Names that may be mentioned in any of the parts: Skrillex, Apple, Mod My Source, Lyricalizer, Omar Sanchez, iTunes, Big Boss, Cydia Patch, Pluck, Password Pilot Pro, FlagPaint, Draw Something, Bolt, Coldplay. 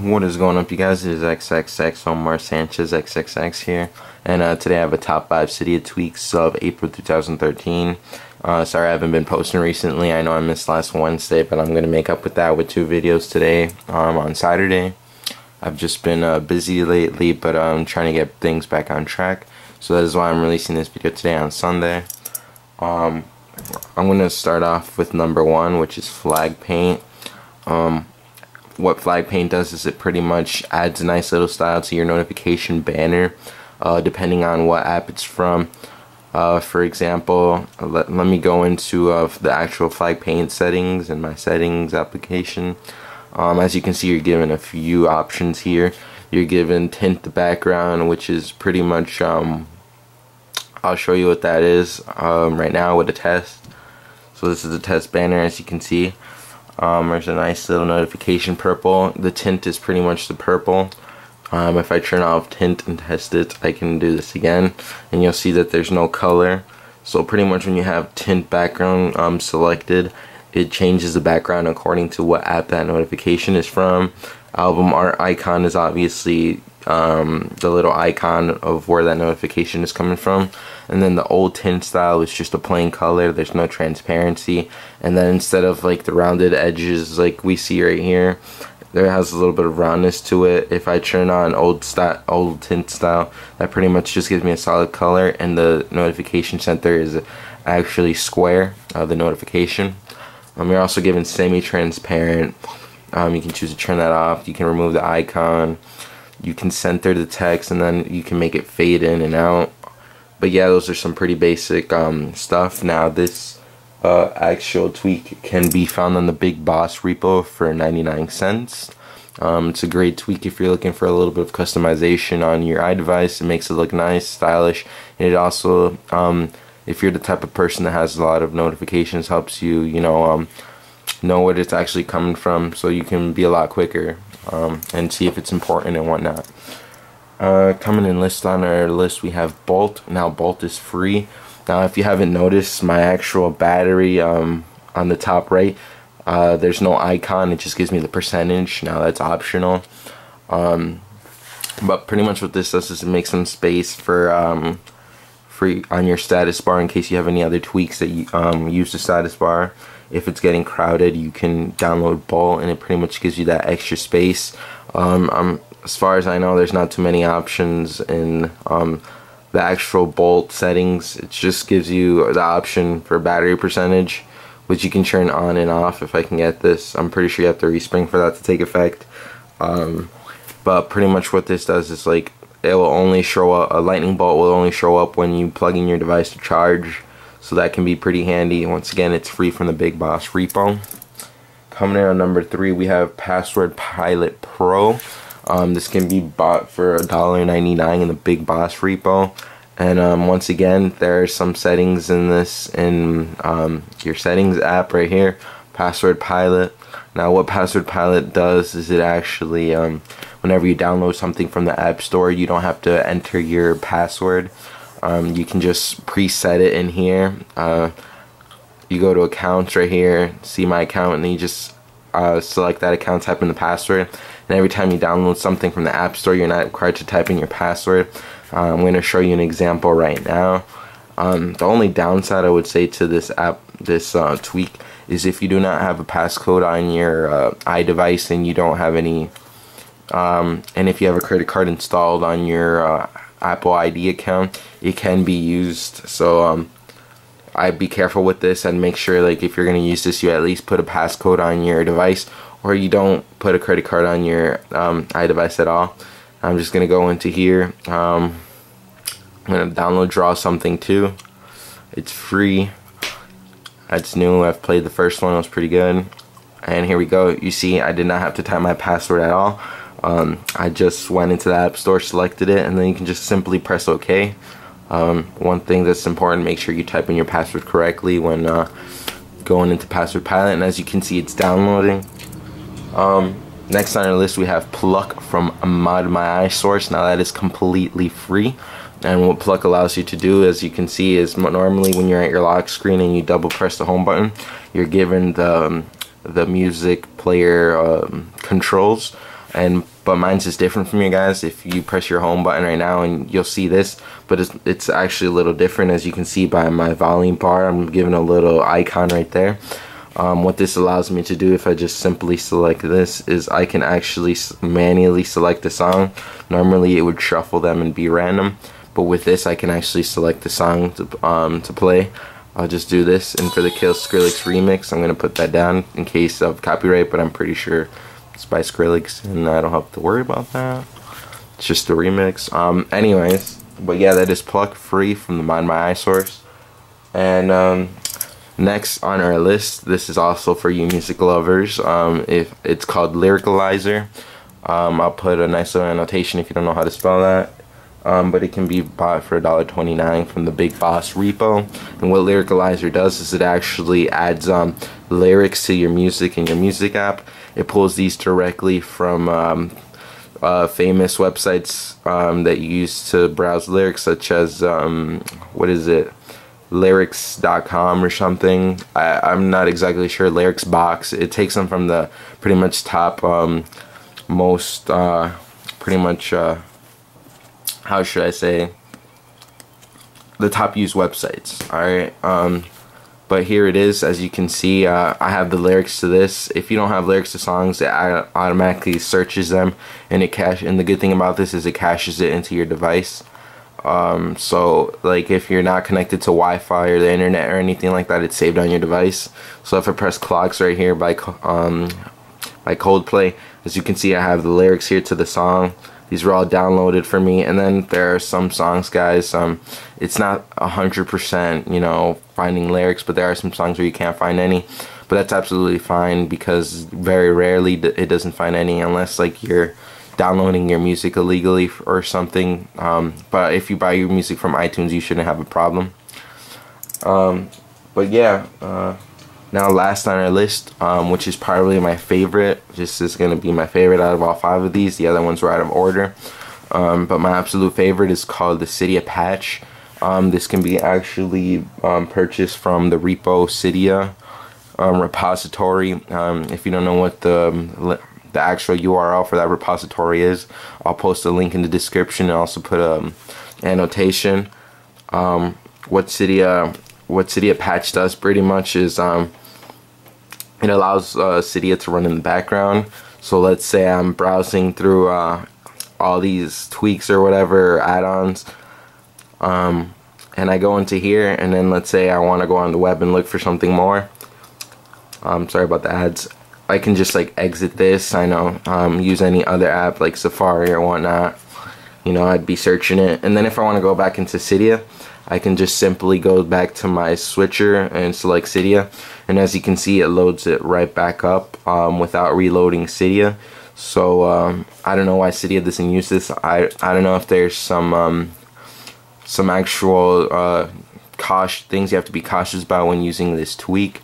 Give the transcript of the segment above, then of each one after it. What is going up, you guys? It is XXX Omar Sanchez XXX here, and today I have a top 5 Cydia tweaks of April 2013. Sorry I haven't been posting recently. I know I missed last Wednesday, but I'm gonna make up with that with 2 videos today on Saturday. I've just been busy lately, but I'm trying to get things back on track, so that is why I'm releasing this video today on Sunday. I'm gonna start off with number 1, which is FlagPaint. What FlagPaint does is it pretty much adds a nice little style to your notification banner, depending on what app it's from. For example, let me go into the actual FlagPaint settings in my settings application. As you can see, you're given a few options here. You're given tint the background, which is pretty much, I'll show you what that is right now with a test. So this is the test banner, as you can see. There's a nice little notification purple. The tint is pretty much the purple. If I turn off tint and test it, I can do this again, and you'll see that there's no color. So pretty much when you have tint background selected, it changes the background according to what app that notification is from. Album art icon is obviously the little icon of where that notification is coming from, and then the old tint style is just a plain color. There's no transparency, and then instead of like the rounded edges like we see right here, there has a little bit of roundness to it. If I turn on old tint style, that pretty much just gives me a solid color, and the notification center is actually square, the notification. You're also given semi-transparent. You can choose to turn that off. You can remove the icon. You can center the text, and then you can make it fade in and out. But yeah, those are some pretty basic stuff. Now this actual tweak can be found on the Big Boss repo for 99¢. It's a great tweak if you're looking for a little bit of customization on your iDevice. It makes it look nice, stylish, and it also, if you're the type of person that has a lot of notifications, helps you, know what it's actually coming from, so you can be a lot quicker and see if it's important and whatnot. Coming in list on our list, we have Bolt. Now Bolt is free. Now if you haven't noticed, my actual battery on the top right, there's no icon. It just gives me the percentage. Now that's optional. But pretty much what this does is it makes some space for on your status bar in case you have any other tweaks that you use the status bar. If it's getting crowded, you can download Bolt, and it pretty much gives you that extra space. As far as I know, there's not too many options in the actual Bolt settings. It just gives you the option for battery percentage, which you can turn on and off. If I can get this, I'm pretty sure you have to respring for that to take effect. But pretty much what this does is, like, it will only show up, a lightning bolt will only show up when you plug in your device to charge. So that can be pretty handy. Once again, it's free from the Big Boss repo. Coming in on number 3, we have Password Pilot Pro. This can be bought for $1.99 in the Big Boss repo. And once again, there are some settings in this, in your settings app right here, Password Pilot. Now what Password Pilot does is it actually, whenever you download something from the App Store, you don't have to enter your password. You can just preset it in here. You go to accounts right here, see my account, and then you just select that account, type in the password, and every time you download something from the App Store, you're not required to type in your password. I'm going to show you an example right now. The only downside I would say to this app, this tweak, is if you do not have a passcode on your iDevice, and you don't have any, and if you have a credit card installed on your Apple ID account, it can be used. So I'd be careful with this, and make sure, like, if you're going to use this, you at least put a passcode on your device, or you don't put a credit card on your iDevice at all. I'm just going to go into here. I'm going to download Draw Something too. It's free. That's new. I've played the first one. It was pretty good. And here we go. You see, I did not have to type my password at all. I just went into the App Store, selected it, and then you can just simply press OK. One thing that's important, make sure you type in your password correctly when going into Password Pilot, and as you can see, it's downloading. Next on our list, we have Pluck from Mod My Source. Now that is completely free, and what Pluck allows you to do, as you can see, is normally when you're at your lock screen and you double press the home button, you're given the music player controls. but mine's just different from you guys. If you press your home button right now, and you'll see this, but it's actually a little different, as you can see by my volume bar. I'm giving a little icon right there. What this allows me to do, if I just simply select this, is I can actually manually select the song. Normally it would shuffle them and be random, but with this I can actually select the song to play. I'll just do this, and for the Kill Skrillex remix, I'm going to put that down in case of copyright, but I'm pretty sure it's by Skrillex, and I don't have to worry about that. It's just the remix. Anyways, but yeah, that is pluck free from the Mod My Source. And next on our list, this is also for you music lovers. If it's called Lyricalizer. I'll put a nice little annotation if you don't know how to spell that. But it can be bought for $1.29 from the Big Boss repo. And what Lyricalizer does is it actually adds lyrics to your music in your music app. It pulls these directly from famous websites that you use to browse lyrics, such as what is it, lyrics.com or something. I'm not exactly sure. Lyrics Box. It takes them from the pretty much top most pretty much. How should I say, the top used websites, alright, but here it is, as you can see. I have the lyrics to this. If you don't have lyrics to songs, it automatically searches them, and the good thing about this is it caches it into your device, so like if you're not connected to Wi-Fi or the internet or anything like that, it's saved on your device. So if I press Clocks right here by Coldplay, as you can see, I have the lyrics here to the song. These were all downloaded for me, and then there are some songs, guys. It's not 100%, you know, finding lyrics, but there are some songs where you can't find any. But that's absolutely fine, because very rarely it doesn't find any, unless like you're downloading your music illegally or something. But if you buy your music from iTunes, you shouldn't have a problem. But yeah, now last on our list, which is probably my favorite. This is going to be my favorite out of all 5 of these. The other ones were out of order. But my absolute favorite is called the Cydia Patch. This can be actually purchased from the repo Cydia repository. If you don't know what the actual URL for that repository is, I'll post a link in the description, and also put an annotation. What Cydia Patch does pretty much is it allows Cydia to run in the background. So let's say I'm browsing through all these tweaks or whatever, add-ons, and I go into here, and then let's say I want to go on the web and look for something more. Sorry about the ads. I can just like exit this. I know, use any other app like Safari or whatnot. You know, I'd be searching it, and then if I want to go back into Cydia, I can just simply go back to my switcher and select Cydia, and as you can see, it loads it right back up without reloading Cydia. So I don't know why Cydia doesn't use this. I don't know if there's some actual things you have to be cautious about when using this tweak.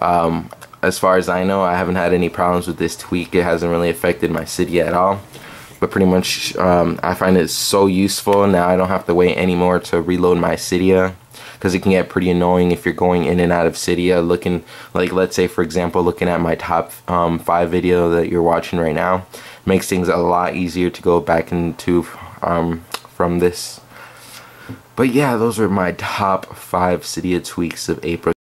As far as I know, I haven't had any problems with this tweak. It hasn't really affected my Cydia at all. But pretty much, I find it so useful. Now I don't have to wait anymore to reload my Cydia, because it can get pretty annoying if you're going in and out of Cydia looking, like let's say for example, looking at my top 5 video that you're watching right now. It makes things a lot easier to go back into from this. But yeah, those are my top 5 Cydia tweaks of April.